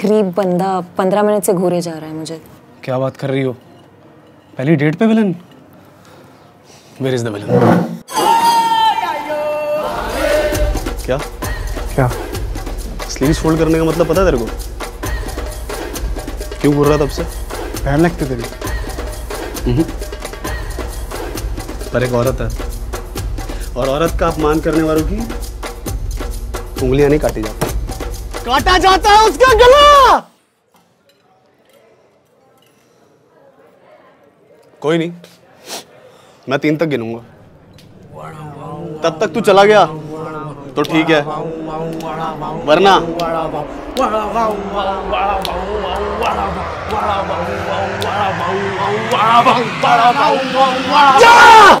करीब बंदा 15 मिनट से घूरे जा रहा है मुझे। क्या बात कर रही हो, पहली डेट पे villain? Where is the villain? क्या? क्या? स्लीव्स फोल्ड करने का मतलब पता है तेरे को? क्यों घूर रहा तब से? बहन लगती तेरी। पर एक औरत है और औरत का अपमान करने वालों की उंगलियां नहीं काटी जाती। काटा जाता है उसका गला। कोई नहीं, मैं 3 तक गिनूंगा। तब तक तू चला गया तो ठीक है, वरना जा!